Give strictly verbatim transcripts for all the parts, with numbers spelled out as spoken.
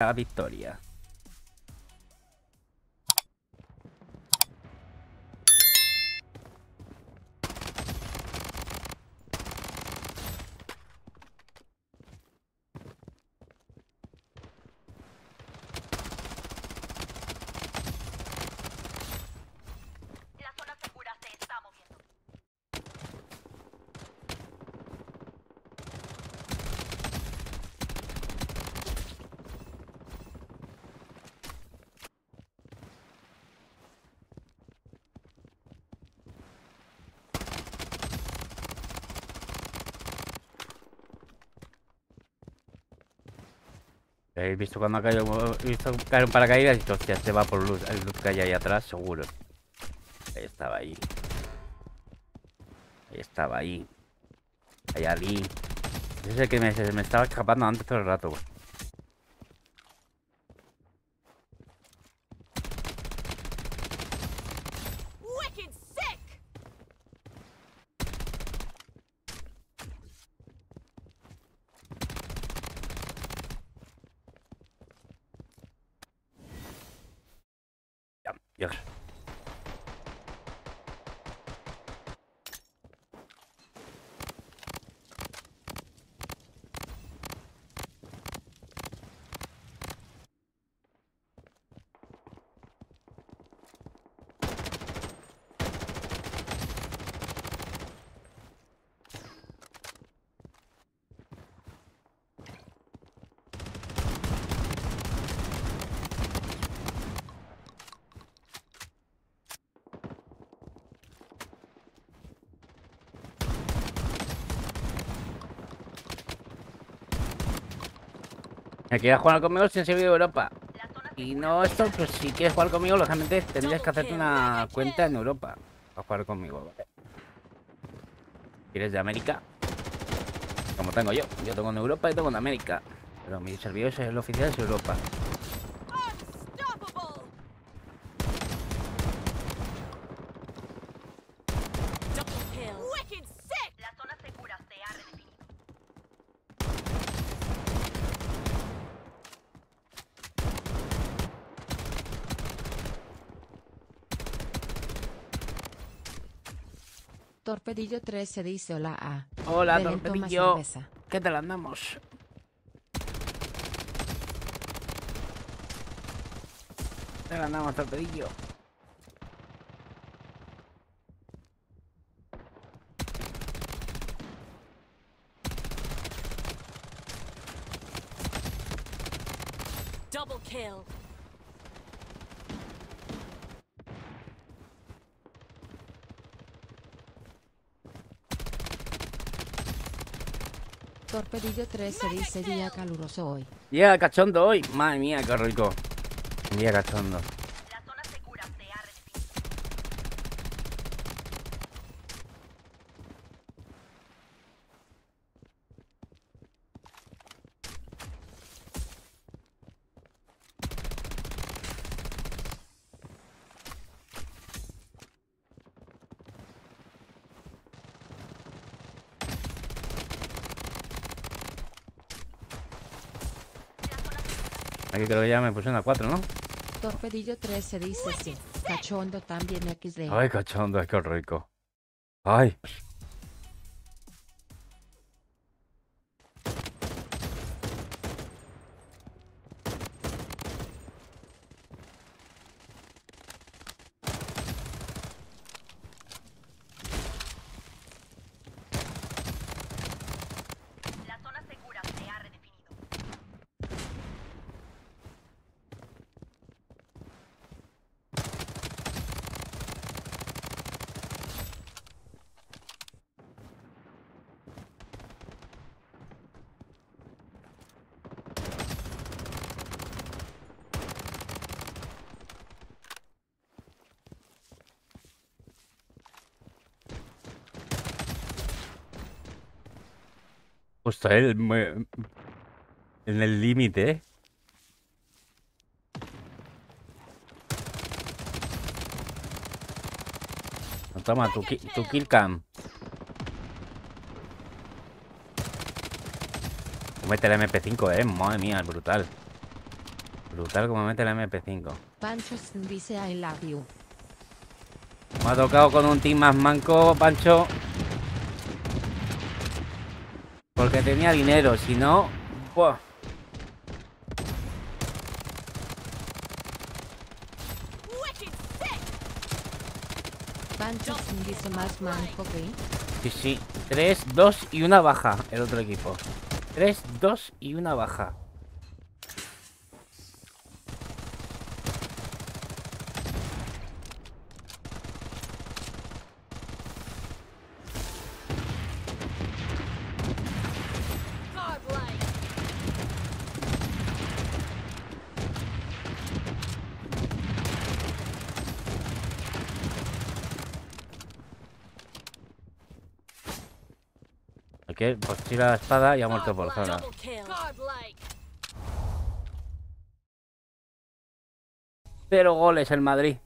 la victoria. He visto cuando ha caído, he visto caer un paracaídas y dicho, hostia, se va por luz, el luz que hay ahí atrás, seguro. Ahí estaba ahí. Ahí estaba ahí. Ahí allí. Ese es el que me, se me estaba escapando antes todo el rato. Si quieres jugar conmigo, si has vivido Europa. Y no esto, pues si quieres jugar conmigo, lógicamente tendrías que hacerte una cuenta en Europa para jugar conmigo, ¿vale? Si eres de América, como tengo yo, yo tengo en Europa y tengo en América. Pero mi servidor es el oficial de Europa. Torpedillo trece dice hola a. Hola, Torpedillo. ¿Qué tal andamos? ¿Qué tal andamos, Torpedillo? Double kill. Torpedillo trece dice día caluroso hoy. Día yeah, cachondo hoy. Madre mía, qué rico. Día cachondo. La zona segura se ha Aquí creo que ya me pusieron a cuatro, ¿no? Torpedillo trece dice sí. Cachondo también equis de. Ay, cachondo, es que rico. Ay. Justo él en el límite, ¿eh? No, toma tu, ki tu kill cam. Mete el eme pe cinco, eh. Madre mía, es brutal. Brutal como mete la eme pe cinco. Pancho dice I love you. Me ha tocado con un team más manco, Pancho. Porque tenía dinero, si no... ¡buah! Pancho dice más manco que... Sí, sí. tres, dos y una baja el otro equipo. tres, dos y una baja. Que pues tira la espada y ha muerto por zona. Cero goles el Madrid.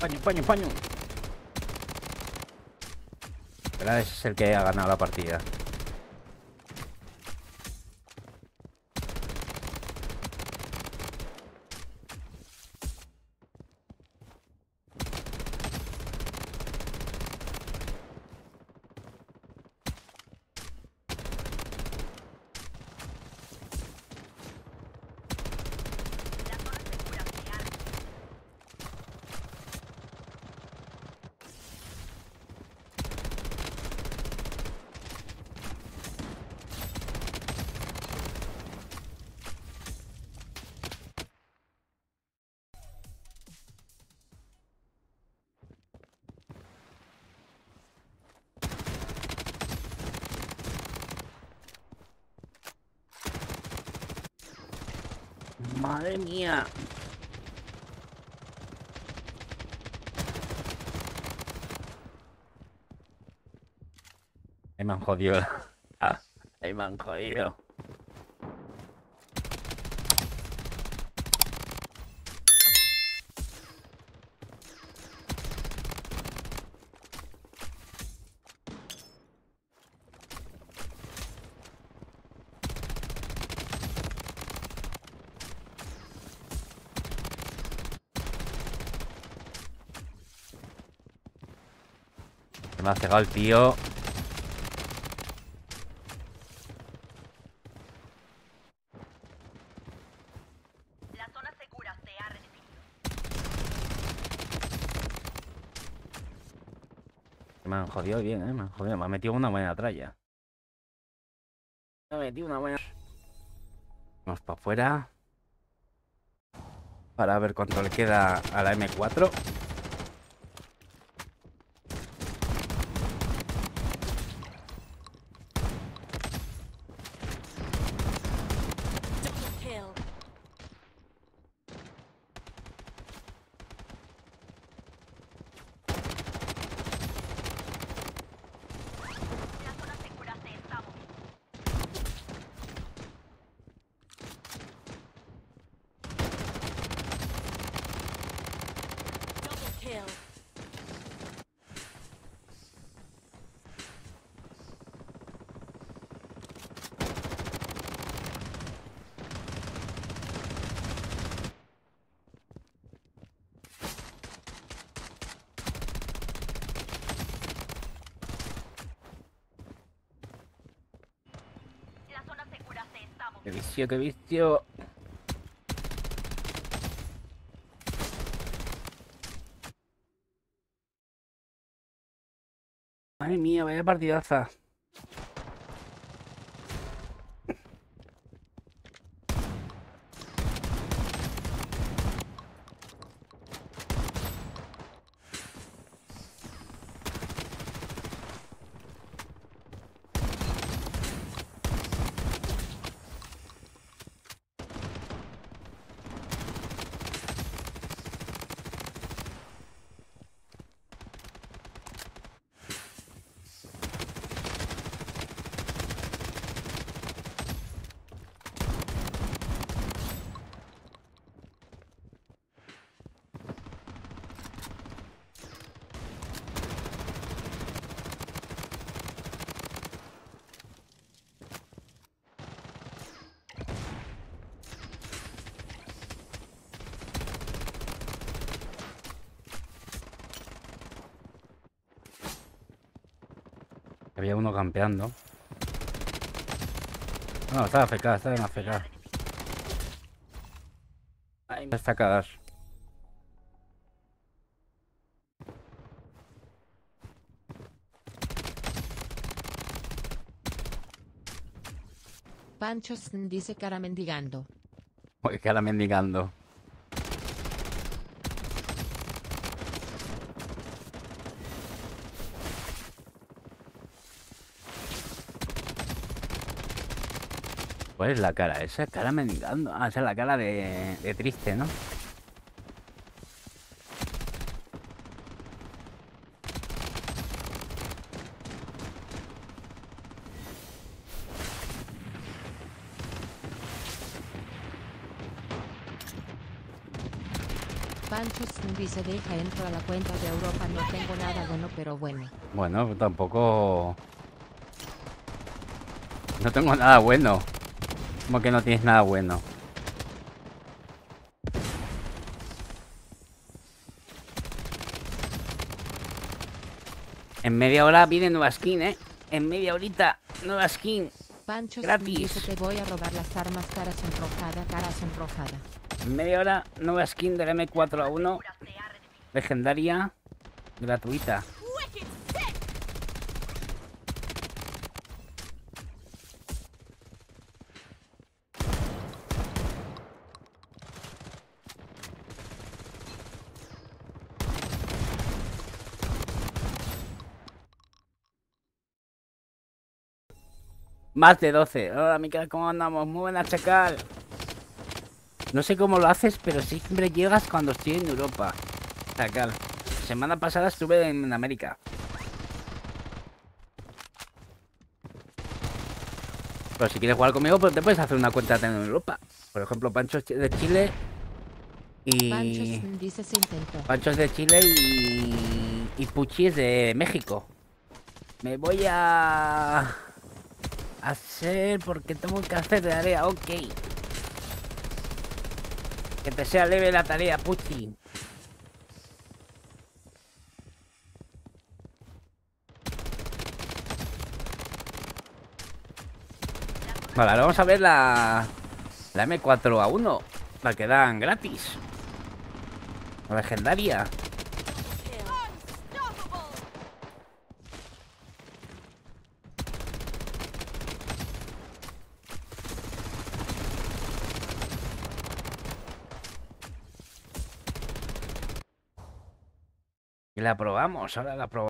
Paño, paño, paño. Pero ese es el que ha ganado la partida. Madre mía. Ahí me han jodido. Ahí me han jodido. Me ha cegado el tío. La zona segura se ha recibido. Me han jodido bien, eh. Me han jodido. Me ha metido una buena tralla. Me ha metido una buena. Vamos para afuera. Para ver cuánto le queda a la eme cuatro. ¡Qué vicio, qué vicio! Madre mía, vaya partidaza. Había uno campeando. No, estaba A F K, estaba en A F K. Ay, me está a cagar. Pancho dice cara mendigando. Oye, cara mendigando. ¿Cuál es la cara? Esa cara mendigando. Ah, esa es la cara de, de triste, ¿no? Pancho dice deja entro a la cuenta de Europa, no tengo nada bueno, pero bueno. Bueno, tampoco... No tengo nada bueno. Como que no tienes nada bueno. En media hora viene nueva skin, eh. En media horita, nueva skin. Pancho gratis. Dice, te voy a robar las armas, cara sonrojada, cara sonrojada. En media hora, nueva skin del M cuatro A uno. Legendaria. Gratuita. Más de doce. Hola, Miquel, ¿cómo andamos? Muy buena, Chacal. No sé cómo lo haces, pero siempre llegas cuando estoy en Europa, Chacal. Semana pasada estuve en América. Pero si quieres jugar conmigo, pues te puedes hacer una cuenta en Europa. Por ejemplo, Pancho es de Chile y... Pancho es de Chile y... Y Puchis de México. Me voy a... hacer porque tengo que hacer de tarea, ok. Que te sea leve la tarea, Puchi. Vale, ahora vamos a ver la, la M cuatro A uno, la que dan gratis. La legendaria. La probamos, ahora la probamos.